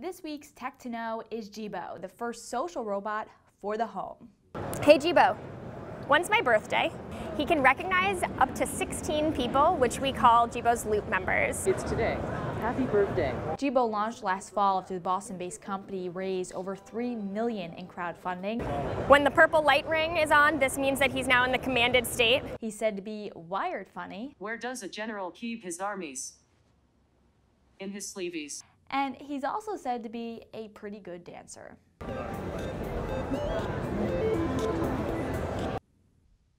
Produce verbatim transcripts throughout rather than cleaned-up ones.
This week's Tech to Know is Jibo, the first social robot for the home. Hey Jibo, when's my birthday? He can recognize up to sixteen people, which we call Jibo's Loop members. It's today. Happy birthday. Jibo launched last fall after the Boston-based company raised over three million dollars in crowdfunding. When the purple light ring is on, this means that he's now in the commanded state. He's said to be wired funny. Where does a general keep his armies? In his sleeves. And he's also said to be a pretty good dancer.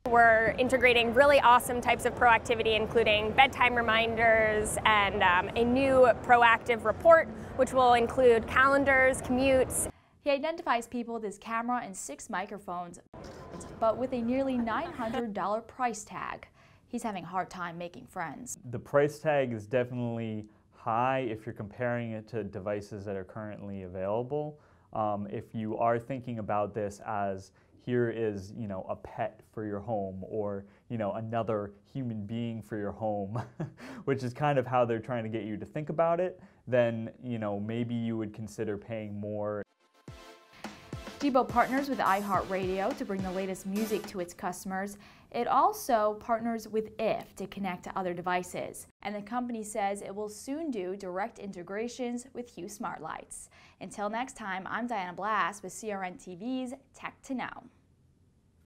We're integrating really awesome types of proactivity, including bedtime reminders and um, a new proactive report, which will include calendars, commutes. He identifies people with his camera and six microphones, but with a nearly nine hundred dollar price tag. He's having a hard time making friends. The price tag is definitely high if you're comparing it to devices that are currently available. Um, if you are thinking about this as here is, you know, a pet for your home or, you know, another human being for your home, which is kind of how they're trying to get you to think about it, then, you know, maybe you would consider paying more. Jibo partners with iHeartRadio to bring the latest music to its customers. It also partners with I F to connect to other devices. And the company says it will soon do direct integrations with Hue smart lights. Until next time, I'm Diana Blass with C R N T V's Tech to Know.